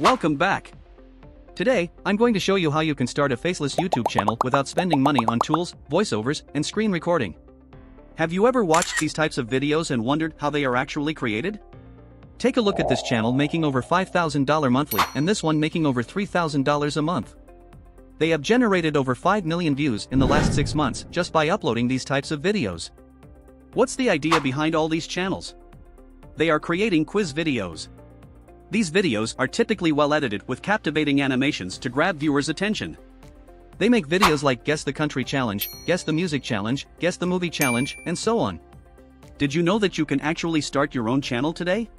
Welcome back. Today, I'm going to show you how you can start a faceless YouTube channel without spending money on tools, voiceovers, and screen recording. Have you ever watched these types of videos and wondered how they are actually created? Take a look at this channel making over $5,000 monthly and this one making over $3,000 a month. They have generated over 5 million views in the last 6 months just by uploading these types of videos. What's the idea behind all these channels? They are creating quiz videos. These videos are typically well edited with captivating animations to grab viewers' attention. They make videos like Guess the Country Challenge, Guess the Music Challenge, Guess the Movie Challenge, and so on. Did you know that you can actually start your own channel today?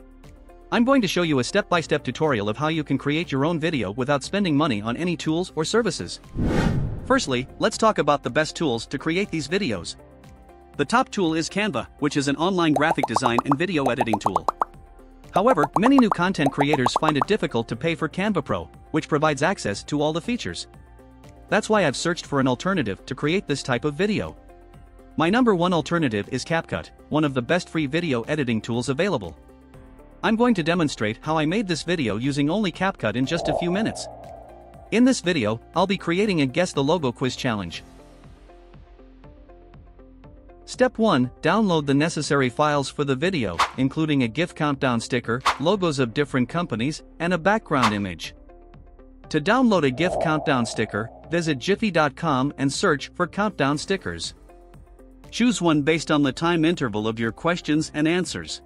I'm going to show you a step-by-step tutorial of how you can create your own video without spending money on any tools or services. Firstly, let's talk about the best tools to create these videos. The top tool is Canva, which is an online graphic design and video editing tool. However, many new content creators find it difficult to pay for Canva Pro, which provides access to all the features. That's why I've searched for an alternative to create this type of video. My number one alternative is CapCut, one of the best free video editing tools available. I'm going to demonstrate how I made this video using only CapCut in just a few minutes. In this video, I'll be creating a Guess the Logo quiz challenge. Step 1. Download the necessary files for the video, including a GIF countdown sticker, logos of different companies, and a background image. To download a GIF countdown sticker, visit giphy.com and search for countdown stickers. Choose one based on the time interval of your questions and answers.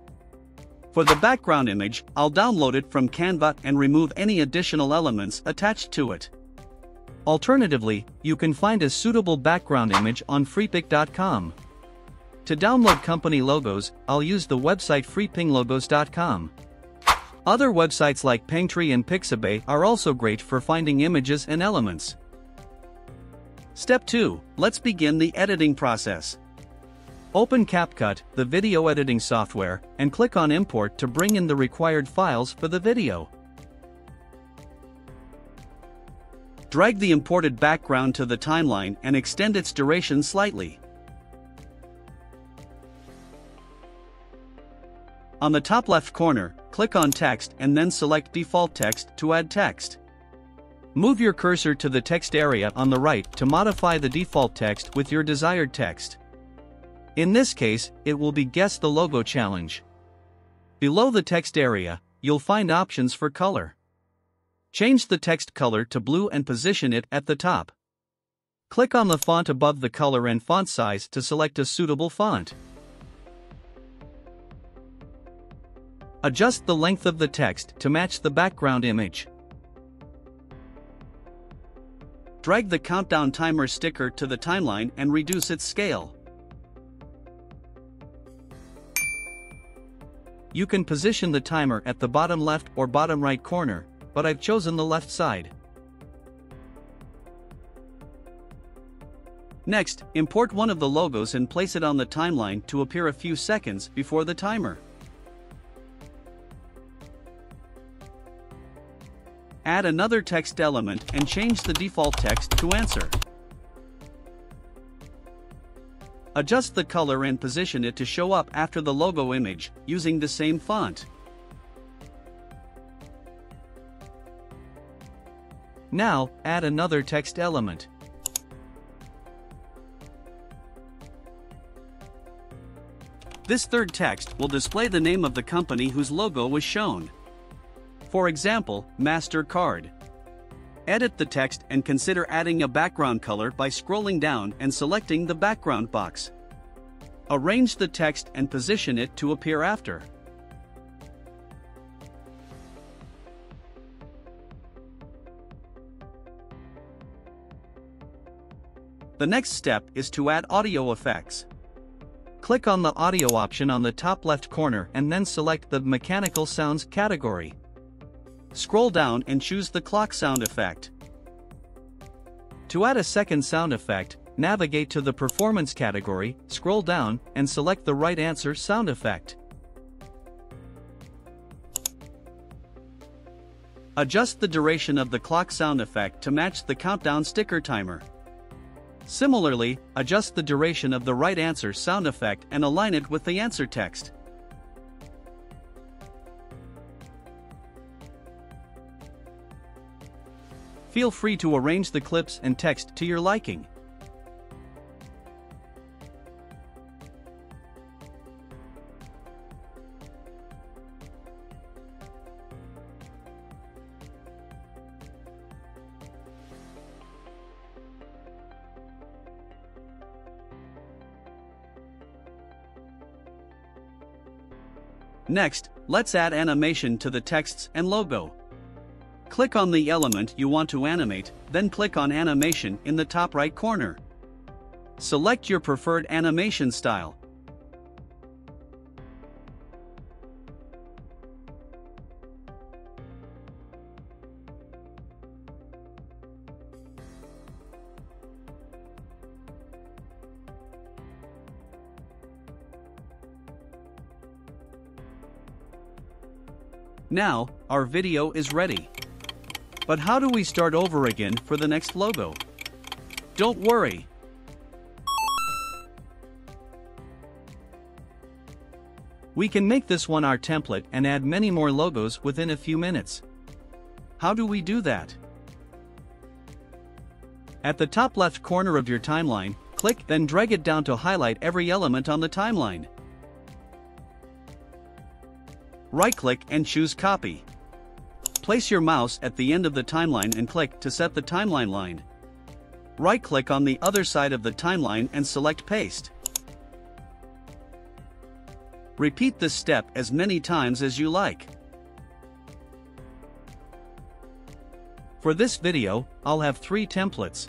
For the background image, I'll download it from Canva and remove any additional elements attached to it. Alternatively, you can find a suitable background image on freepik.com. To download company logos, I'll use the website freepnglogos.com. Other websites like Pngtree and Pixabay are also great for finding images and elements. Step 2. Let's begin the editing process. Open CapCut, the video editing software, and click on Import to bring in the required files for the video. Drag the imported background to the timeline and extend its duration slightly. On the top left corner, click on Text and then select Default Text to add text. Move your cursor to the text area on the right to modify the default text with your desired text. In this case, it will be Guess the Logo Challenge. Below the text area, you'll find options for color. Change the text color to blue and position it at the top. Click on the font above the color and font size to select a suitable font. Adjust the length of the text to match the background image. Drag the countdown timer sticker to the timeline and reduce its scale. You can position the timer at the bottom left or bottom right corner, but I've chosen the left side. Next, import one of the logos and place it on the timeline to appear a few seconds before the timer. Add another text element and change the default text to answer. Adjust the color and position it to show up after the logo image, using the same font. Now, add another text element. This third text will display the name of the company whose logo was shown. For example, MasterCard. Edit the text and consider adding a background color by scrolling down and selecting the background box. Arrange the text and position it to appear after. The next step is to add audio effects. Click on the audio option on the top left corner and then select the mechanical sounds category. Scroll down and choose the clock sound effect. To add a second sound effect, navigate to the performance category, scroll down, and select the right answer sound effect. Adjust the duration of the clock sound effect to match the countdown sticker timer. Similarly, adjust the duration of the right answer sound effect and align it with the answer text. Feel free to arrange the clips and text to your liking. Next, let's add animation to the texts and logo. Click on the element you want to animate, then click on Animation in the top right corner. Select your preferred animation style. Now, our video is ready. But how do we start over again for the next logo? Don't worry. We can make this one our template and add many more logos within a few minutes. How do we do that? At the top left corner of your timeline, click, then drag it down to highlight every element on the timeline. Right-click and choose Copy. Place your mouse at the end of the timeline and click to set the timeline line. Right-click on the other side of the timeline and select Paste. Repeat this step as many times as you like. For this video, I'll have 3 templates.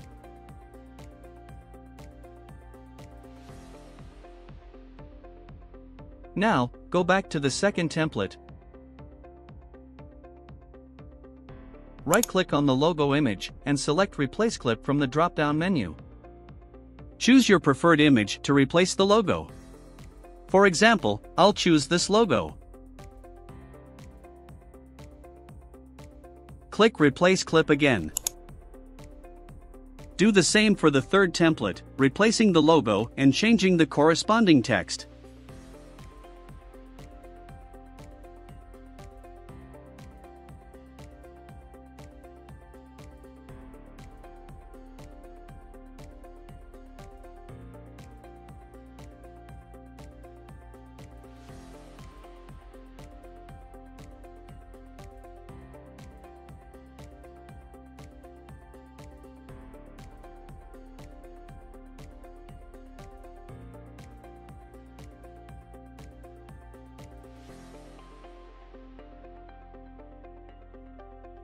Now, go back to the second template. Right-click on the logo image and select Replace Clip from the drop-down menu. Choose your preferred image to replace the logo. For example, I'll choose this logo. Click Replace Clip again. Do the same for the third template, replacing the logo and changing the corresponding text.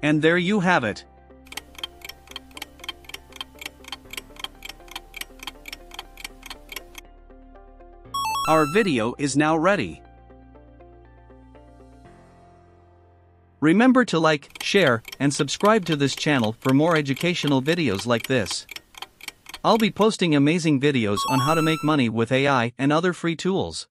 And there you have it. Our video is now ready. Remember to like, share, and subscribe to this channel for more educational videos like this. I'll be posting amazing videos on how to make money with AI and other free tools.